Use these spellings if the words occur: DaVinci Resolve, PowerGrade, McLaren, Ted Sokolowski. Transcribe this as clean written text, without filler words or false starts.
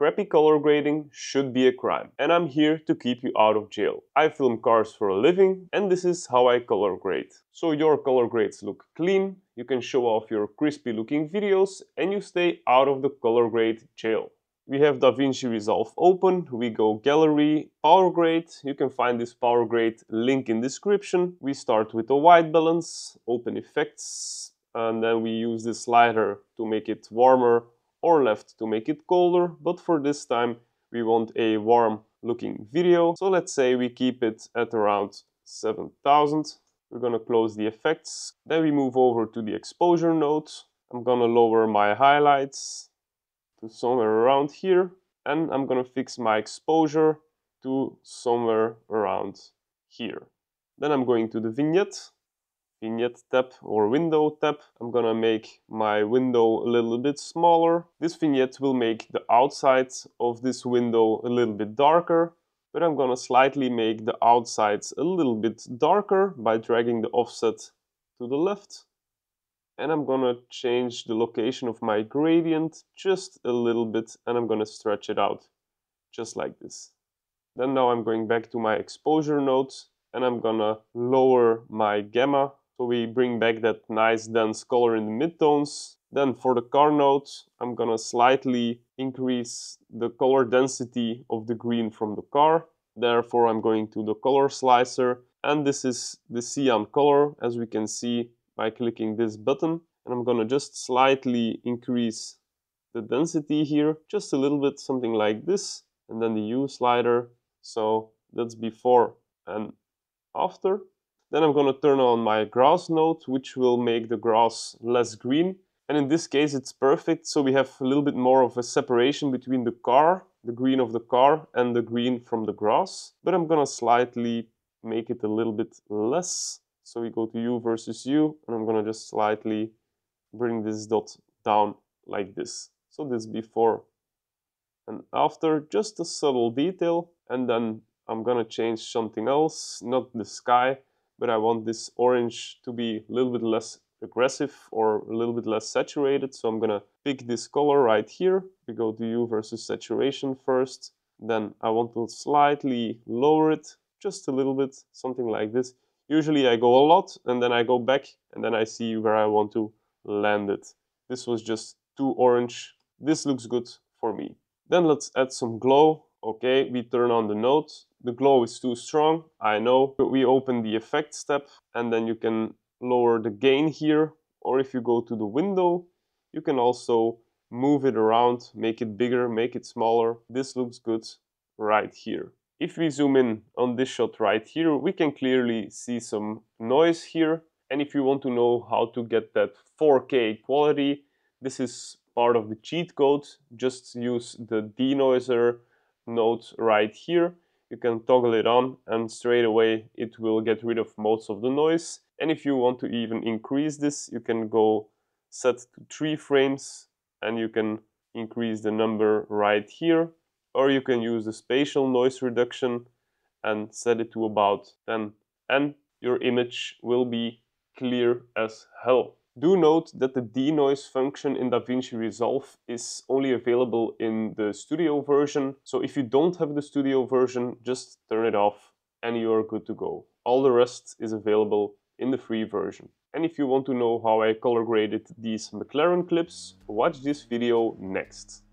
Crappy color grading should be a crime, and I'm here to keep you out of jail. I film cars for a living, and this is how I color grade. So your color grades look clean, you can show off your crispy looking videos, and you stay out of the color grade jail. We have DaVinci Resolve open, we go Gallery, PowerGrade, you can find this PowerGrade link in description. We start with a white balance, open effects, and then we use the slider to make it warmer, or left to make it colder, but for this time we want a warm looking video, so let's say we keep it at around 7000. We're gonna close the effects, then we move over to the exposure node. I'm gonna lower my highlights to somewhere around here, and I'm gonna fix my exposure to somewhere around here. Then I'm going to the vignette tab or window tab. I'm gonna make my window a little bit smaller. This vignette will make the outside of this window a little bit darker, but I'm gonna slightly make the outsides a little bit darker by dragging the offset to the left. And I'm gonna change the location of my gradient just a little bit, and I'm gonna stretch it out just like this. Then now I'm going back to my exposure node, and I'm gonna lower my gamma. So we bring back that nice dense color in the midtones. Then for the car node, I'm gonna slightly increase the color density of the green from the car. Therefore, I'm going to the color slicer, and this is the cyan color, as we can see by clicking this button. And I'm gonna just slightly increase the density here, just a little bit, something like this, and then the hue slider. So that's before and after. Then I'm going to turn on my grass node, which will make the grass less green. And in this case, it's perfect. So we have a little bit more of a separation between the car, the green of the car, and the green from the grass. But I'm going to slightly make it a little bit less. So we go to U versus U, and I'm going to just slightly bring this dot down like this. So this before and after, just a subtle detail. And then I'm going to change something else, not the sky, but I want this orange to be a little bit less aggressive or a little bit less saturated. So I'm gonna pick this color right here. We go to hue versus saturation first. Then I want to slightly lower it, just a little bit, something like this. Usually I go a lot and then I go back and then I see where I want to land it. This was just too orange. This looks good for me. Then let's add some glow. Okay, we turn on the node. The glow is too strong, I know, but we open the effects tab, and then you can lower the gain here, or if you go to the window, you can also move it around, make it bigger, make it smaller. This looks good right here. If we zoom in on this shot right here, we can clearly see some noise here, and if you want to know how to get that 4K quality, this is part of the cheat code. Just use the denoiser node right here. You can toggle it on and straight away it will get rid of most of the noise. And if you want to even increase this, you can go set to 3 frames and you can increase the number right here. Or you can use the spatial noise reduction and set it to about 10. And your image will be clear as hell. Do note that the denoise function in DaVinci Resolve is only available in the studio version. So if you don't have the studio version, just turn it off and you're good to go. All the rest is available in the free version. And if you want to know how I color graded these McLaren clips, watch this video next.